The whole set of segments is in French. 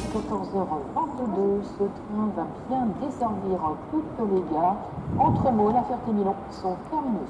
14h22, ce train va bien desservir toutes les gares. Entre Meaux, la Ferté-Milon, son terminus.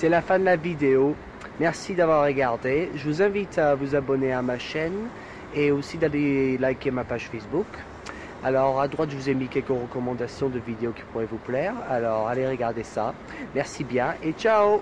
C'est la fin de la vidéo. Merci d'avoir regardé. Je vous invite à vous abonner à ma chaîne et aussi d'aller liker ma page Facebook. Alors à droite, je vous ai mis quelques recommandations de vidéos qui pourraient vous plaire. Alors allez regarder ça. Merci bien et ciao!